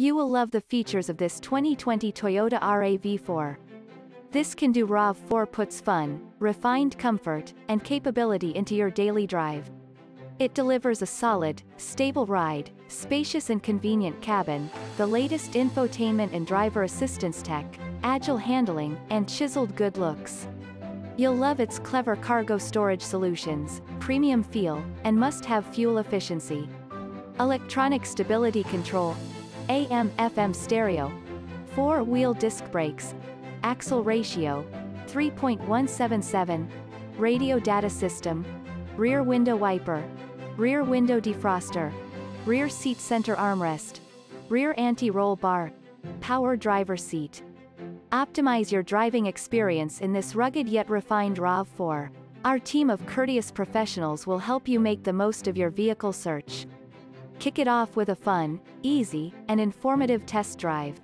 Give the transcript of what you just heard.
You will love the features of this 2020 Toyota RAV4. This can do RAV4 puts fun, refined comfort, and capability into your daily drive. It delivers a solid, stable ride, spacious and convenient cabin, the latest infotainment and driver assistance tech, agile handling, and chiseled good looks. You'll love its clever cargo storage solutions, premium feel, and must-have fuel efficiency. Electronic stability control, AM/FM stereo, 4-wheel disc brakes, axle ratio, 3.177, radio data system, rear window wiper, rear window defroster, rear seat center armrest, rear anti-roll bar, power driver seat. Optimize your driving experience in this rugged yet refined RAV4. Our team of courteous professionals will help you make the most of your vehicle search. Kick it off with a fun, easy, and informative test drive.